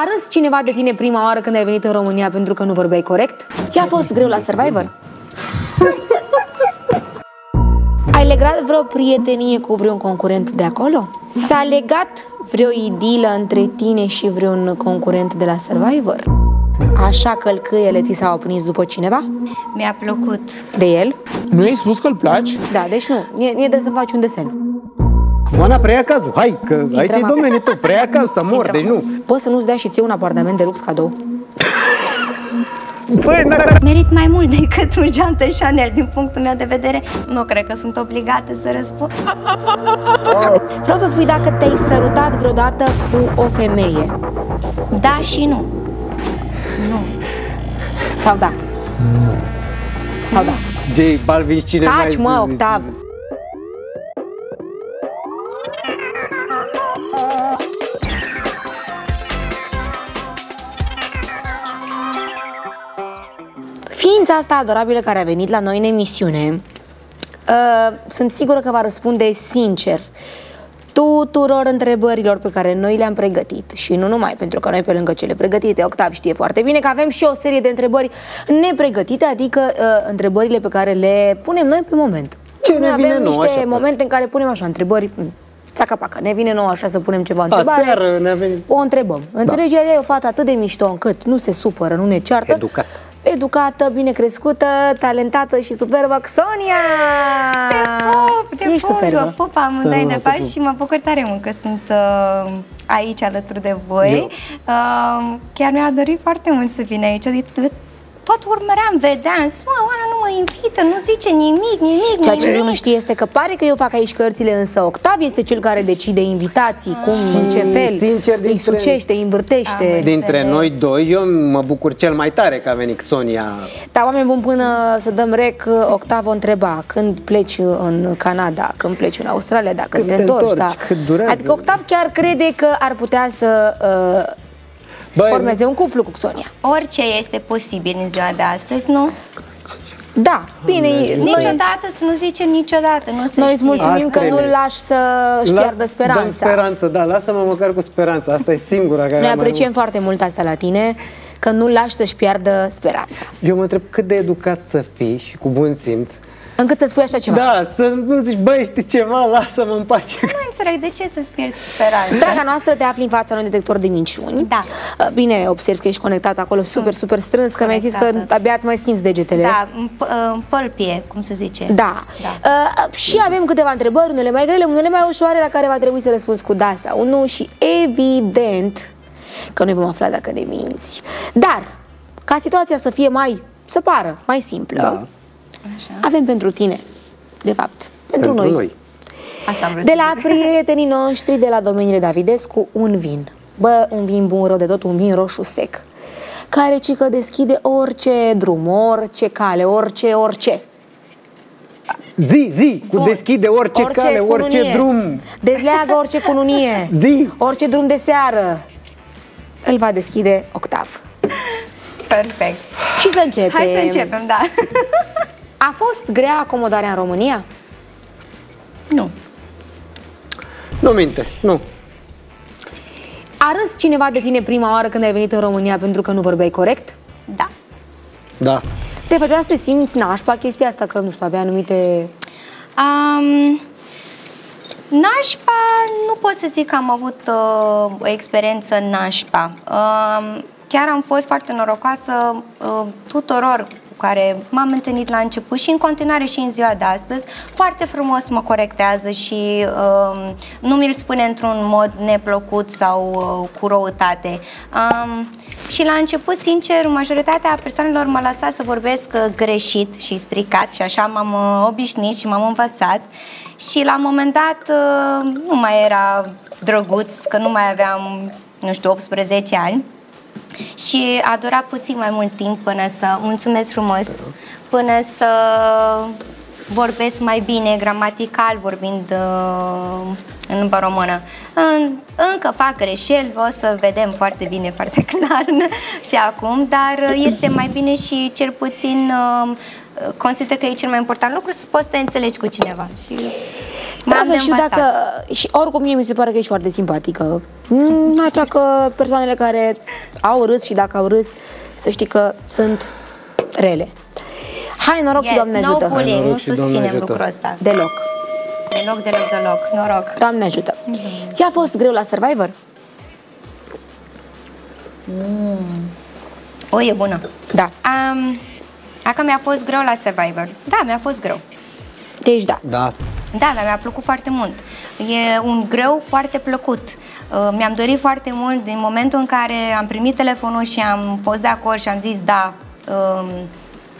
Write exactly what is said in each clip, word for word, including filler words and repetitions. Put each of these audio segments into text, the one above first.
A râs cineva de tine prima oară când ai venit în România pentru că nu vorbeai corect? Ți-a fost greu la Survivor? Ai legat vreo prietenie cu vreun concurent de acolo? S-a legat vreo idilă între tine și vreun concurent de la Survivor? Așa călcâiele ți s-au aprins după cineva? Mi-a plăcut. De el? Nu i-ai spus că-l placi? Da, deci nu. Mie, mie trebuie să-mi faci un desen. Oana, preia cazul. Hai, că Intrăm aici e domeniul tău. Preia cazul, să mor, deci nu. Poți să nu-ți dea și ție un apartament de lux cadou? Băi, merit mai mult decât un geantă Chanel, din punctul meu de vedere. Nu cred că sunt obligată să răspund. Vreau să spui dacă te-ai sărutat vreodată cu o femeie. Da și nu. Nu. Sau da. Nu. Sau da. J Balvin, cine mai... Taci, mă, Octav! Ființa asta adorabilă care a venit la noi în emisiune, uh, sunt sigură că va răspunde sincer tuturor întrebărilor pe care noi le-am pregătit. Și nu numai, pentru că noi pe lângă cele pregătite, Octav știe foarte bine că avem și o serie de întrebări nepregătite, adică uh, întrebările pe care le punem noi pe moment. Ce noi ne avem vine niște nou, momente în care punem așa întrebări, țaca-paca, ne vine nouă așa să punem ceva întrebare. Aseară ne-a venit. O întrebăm. Înțelegerea da. E o fată atât de mișto încât nu se supără, nu ne ceartă. Educat. Educată, bine crescută, talentată și superbă, Xonia! Te pup, te Ești pup, superbă. Pup amândoi de faci și mă bucur tare mult că sunt uh, aici alături de voi. Uh, chiar mi-a dorit foarte mult să vin aici. Tot urmăream, vedeam, zis, mă, Oana nu mă invită, nu zice nimic, nimic, Ceea nimic. Ce nu știe este că pare că eu fac aici cărțile, însă Octav este cel care decide invitații, cum, și în ce fel, sincer, îi sucește, îi învârtește. Am dintre înțeles. Noi doi, eu mă bucur cel mai tare că a venit Xonia. Da, oameni buni, până să dăm rec, Octav o întreba, când pleci în Canada, când pleci în Australia, da, când, când te întorci, da. Adică Octav chiar crede că ar putea să... Uh, Băi, formeze un cuplu cu Xonia. Orice este posibil în ziua de astăzi, nu? Da, bine. Noi... Niciodată să nu zicem niciodată. Nu Noi îți mulțumim că nu-l lași să-și la... pierdă speranța. Dăm speranță, da, lasă-mă măcar cu speranța. Asta e singura care... Noi apreciem foarte mult asta la tine, că nu-l lași să-și pierdă speranța. Eu mă întreb cât de educat să fii și cu bun simț încât să spui așa ceva. Da, să nu zici, băi, știi ceva, lasă-mă în pace. Nu înțeleg de ce să-ți pierzi speranța. Draga noastră, te afli în fața unui detector de minciuni. Da. Bine, observ că ești conectată acolo super, super strâns, că mi-ai zis că abia îți mai simți degetele. Da, în pălpie, cum se zice. Da. da. Uh, și avem câteva întrebări, unele mai grele, unele mai ușoare, la care va trebui să răspunzi cu da sau nu și evident că noi vom afla dacă ne minți. Dar, ca situația să fie mai, să pară mai simplă, da. Așa. Avem pentru tine, de fapt, pentru, pentru noi, noi. Asta de la prietenii noștri, de la Domeniile Davidescu, un vin. Bă, un vin bun, rău de tot, un vin roșu sec, care ci că deschide orice drum, orice cale, orice, orice. Zi, zi, cu deschide orice, orice cale, cununie, orice drum. Dezleagă orice cununie, zi. Orice drum de seară. Îl va deschide Octav. Perfect. Și să începem. Hai să începem, da. A fost grea acomodarea în România? Nu. Nu minte, nu. A râs cineva de tine prima oară când ai venit în România pentru că nu vorbeai corect? Da. Da. Te făcea să te simți nașpa chestia asta, că nu știu, avea anumite... Um, nașpa, nu pot să zic că am avut uh, o experiență nașpa. Uh, chiar am fost foarte norocoasă uh, tuturor care m-am întâlnit la început și în continuare și în ziua de astăzi, foarte frumos mă corectează și um, nu mi-l spune într-un mod neplăcut sau uh, cu răutate. Um, și la început, sincer, majoritatea persoanelor m-a lăsat să vorbesc uh, greșit și stricat și așa m-am uh, obișnuit și m-am învățat și la un moment dat uh, nu mai era drăguț, că nu mai aveam, nu știu, optsprezece ani. Și a durat puțin mai mult timp până să, mulțumesc frumos, până să vorbesc mai bine, gramatical, vorbind uh, în limba română. În, încă fac greșeli, o să vedem foarte bine, foarte clar și acum, dar este mai bine și cel puțin uh, consider că e cel mai important lucru să poți să te înțelegi cu cineva. Și... Da, și dacă și oricum mie mi se pare că ești foarte simpatică. Așa că persoanele care au râs și dacă au râs, să știi că sunt rele. Hai, noroc yes, și Doamne no ajută. Hai, noroc și Doamne ajută. Lucrul ăsta. Deloc. Deloc, deloc, deloc. Noroc. Doamne ajută. Mm-hmm. Ți-a fost greu la Survivor? Mm. O, e bună. Da. Um, Acum mi-a fost greu la Survivor. Da, mi-a fost greu. Deci da. Da. Da, dar mi-a plăcut foarte mult. E un greu foarte plăcut. Uh, Mi-am dorit foarte mult din momentul în care am primit telefonul și am fost de acord și am zis da, um,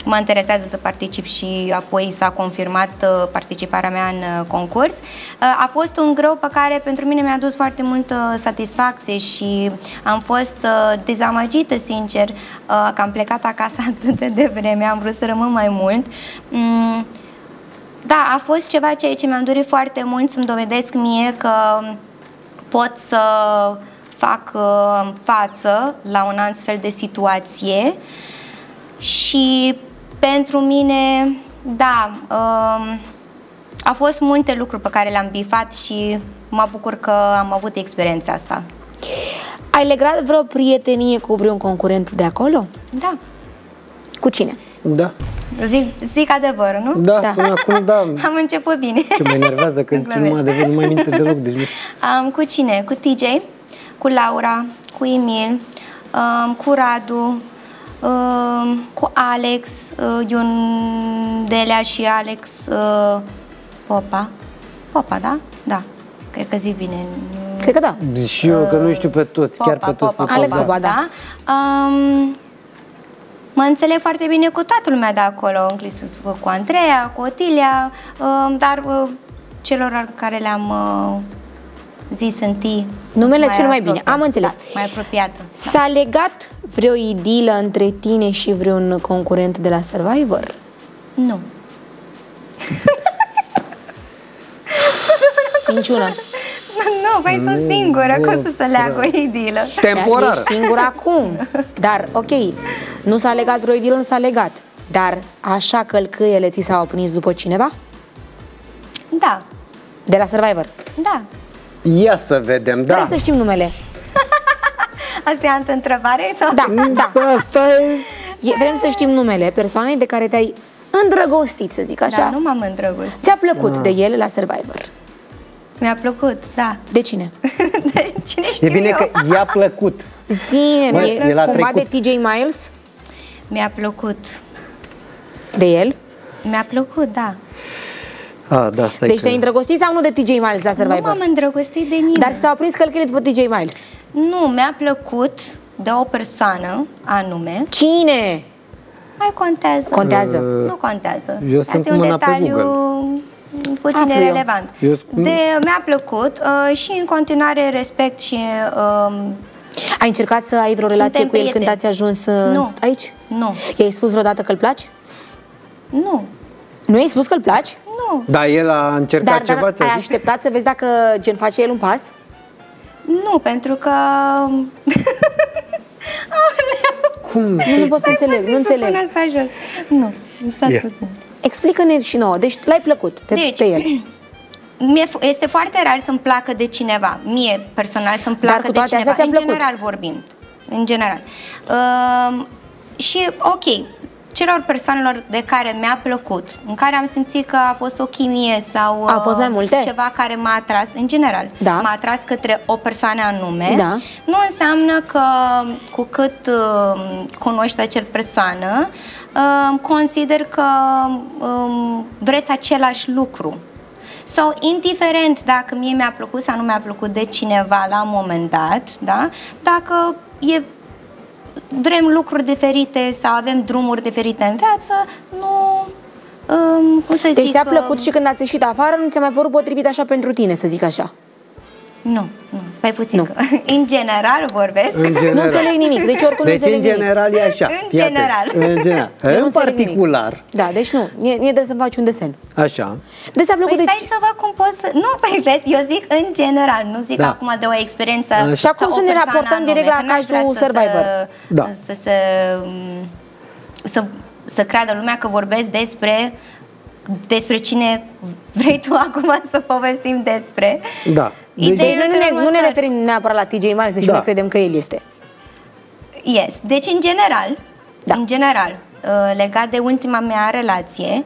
mă interesează să particip și apoi s-a confirmat uh, participarea mea în uh, concurs. Uh, a fost un greu pe care pentru mine mi-a dus foarte multă uh, satisfacție și am fost uh, dezamăgită, sincer, uh, că am plecat acasă atât de devreme, am vrut să rămân mai mult. Mm. Da, a fost ceva ceea ce mi-am dorit foarte mult să-mi dovedesc mie că pot să fac față la un astfel de situație și pentru mine, da, a fost multe lucruri pe care le-am bifat și mă bucur că am avut experiența asta. Ai legat vreo prietenie cu vreun concurent de acolo? Da. Cu cine? Da. Zic, zic adevărul, nu? Da, da. Până acum, da. Am început bine. Ce mă enervează că zici numai adevăr, nu mai minte deloc. Deci... Um, cu cine? Cu T J, cu Laura, cu Emil, um, cu Radu, um, cu Alex, uh, Iundelea și Alex uh, Popa. Popa, da? Da. Cred că zic bine. Cred că da. Și eu că nu știu pe toți, Popa, chiar pe toți. Popa, Popa, Alex Popa, da. da. Um, Mă înțeleg foarte bine cu toată lumea de acolo, cu Andreea, cu Otilia, dar celor care le-am zis în ti. Numele cel mai bine, am înțeles. Mai apropiată. S-a legat vreo idilă între tine și vreun concurent de la Survivor? Nu. Niciuna. Nu, voi sunt singură, cum să se leagă o idilă? Temporar. Ești singură acum, dar ok, nu s-a legat vreo idilă, nu s-a legat, dar așa călcâiele ți s-au aprins după cineva? Da. De la Survivor? Da. Ia să vedem, da. Trebuie să știm numele. Asta e altă întrebare? Sau? Da, da. E, vrem să știm numele persoanei de care te-ai îndrăgostit, să zic așa. Da, nu m-am îndrăgostit. Ți-a plăcut da. de el la Survivor? Mi-a plăcut, da. De cine? De cine știu E bine eu? Că i-a plăcut. Zine, e cumva de T J Miles? Mi-a plăcut. De el? Mi-a plăcut, da. Ah, da, stai deci te-ai că... îndrăgostit sau nu de T J Miles la Survivor? Nu m-am îndrăgostit de nimeni. Dar s-au prins călcâiele după T J Miles? Nu, mi-a plăcut de o persoană anume. Cine? Mai contează. Contează? Uh, nu contează. Eu Asta sunt e un detaliu... puțin Aflu relevant. Eu. Eu... De, mi-a plăcut uh, și în continuare respect și... Uh, ai încercat să ai vreo relație cu el când ați ajuns uh, nu. aici? Nu. I-ai spus vreodată că îl placi? Nu. Nu i-ai spus că îl placi? Nu. Dar el a încercat dar, ceva? Dar ai zis? Așteptat să vezi dacă gen face el un pas? Nu, pentru că... Cum? Nu, nu pot să înțeleg, nu înțeleg. Asta jos. Nu, stați yeah. puțin. Explică-ne și nouă, deci l-ai plăcut pe, deci, pe el. Mie este foarte rar să-mi placă de cineva. Mie, personal, să-mi placă de cineva. În general vorbind. În general. Uh, și, ok, celor persoanelor de care mi-a plăcut, în care am simțit că a fost o chimie sau a fost mai multe. Ceva care m-a atras, în general, da. m-a atras către o persoană anume, da. nu înseamnă că cu cât uh, cunoști acel persoană, uh, consider că uh, vreți același lucru. Sau, indiferent dacă mie mi-a plăcut sau nu mi-a plăcut de cineva la un moment dat, da? dacă e... vrem lucruri diferite sau avem drumuri diferite în viață, nu... Um, cum să deci ți-a plăcut și când ați ieșit afară, nu ți-a mai părut potrivit așa pentru tine, să zic așa? Nu, nu, stai puțin. Nu. Că, în general vorbesc. În general. Nu înțeleg nimic, deci oricum deci nu înțeleg în general nimic. E așa. În general. În, general. în particular. Nimic. Da, deci nu, mie, mie trebuie să-mi faci un desen. Așa. Deci ți-a plăcut păi de... stai să văd cum poți să... Nu, păi vezi, eu zic în general, nu zic da. acum de o experiență. Așa. Și acum să ne raportăm direct la cazul Survivor. Să, da. Să, să, să, să creadă lumea că vorbesc despre despre cine vrei tu acum să povestim despre. Da. Deci, deci, nu, ne, nu ne referim neapărat la T J Miles, deși da. Noi credem că el este. Yes. Deci, în general, da. în general, legat de ultima mea relație,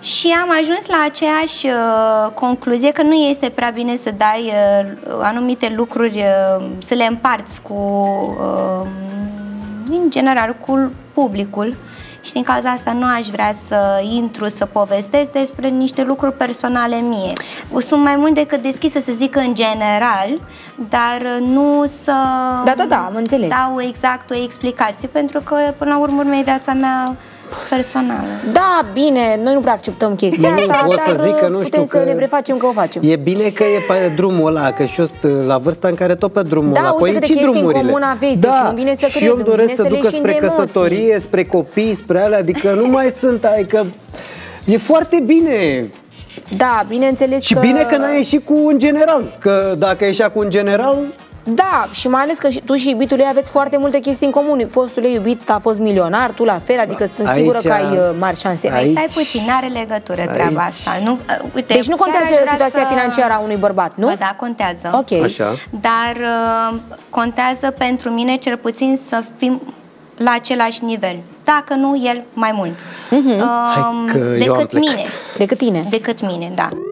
și am ajuns la aceeași concluzie că nu este prea bine să dai anumite lucruri, să le împarți cu, în general, cu publicul. Și din cauza asta nu aș vrea să intru, să povestesc despre niște lucruri personale mie. Sunt mai mult decât deschisă să zic în general, dar nu să da, da, da, am înțeles. dau exact o explicație, pentru că până la urmă e viața mea personală. Da, bine, noi nu prea acceptăm chestia nu, asta, o să dar zic că nu putem știu să că ne prefacem că o facem. E bine că e pe drumul ăla, că și eu sunt la vârsta în care tot pe drumul da, ăla. Păi uite câte chestii în comun aveți, da, deci vine să și eu îmi doresc să ducă spre căsătorie, emoții. spre copii, spre alea, adică nu mai sunt, adică e foarte bine. Da, bineînțeles. Și că... bine că n-ai ieșit cu un general, că dacă ai ieșit cu un general... Da, și mai ales că tu și iubitul ei aveți foarte multe chestii în comun. Fostul ei iubit a fost milionar, tu la fel, adică sunt aici, sigură că ai mari șanse. Aici, stai puțin, n-are legătură aici. treaba asta. Nu, uite, deci nu contează situația să... financiară a unui bărbat, nu? Bă, da, contează. Ok. Așa. Dar uh, contează pentru mine cel puțin să fim la același nivel. Dacă nu, el mai mult. Uh-huh. um, Hai că decât eu am plecat. mine. Decât tine. Decât mine, da.